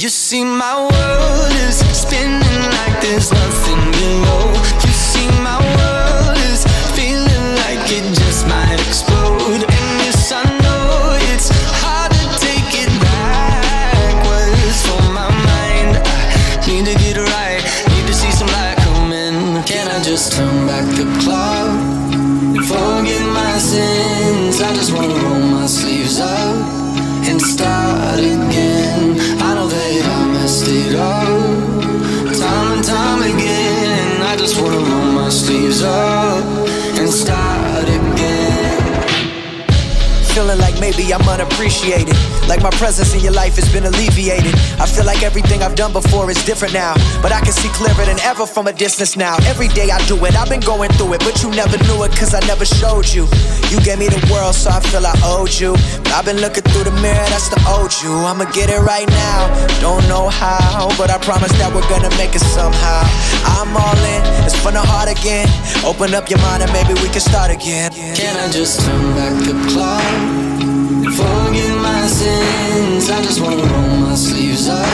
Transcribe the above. You see, my world is spinning like there's nothing below. You see, my world is feeling like it just might explode. And yes, I know it's hard to take it backwards for my mind. I need to get right, need to see some light come in. Can I just turn back the clock? Forget my sins, I just wanna roll my sleeves up and start again. I know that I messed it up time and time again. I just wanna roll my sleeves up and start again. Feeling like maybe I'm unappreciated, like my presence in your life has been alleviated. I feel like everything I've done before is different now, but I can see clearer than ever from a distance now. Every day I do it, I've been going through it, but you never knew it cause I never showed you. You gave me the world, so I feel I owed you. But I've been looking through the mirror, that's the old you. I'ma get it right now, don't know how, but I promise that we're gonna make it somehow. I'm all in, it's from the heart again. Open up your mind and maybe we can start again. Can I just turn back the clock? Forget my sins, I just wanna roll my sleeves up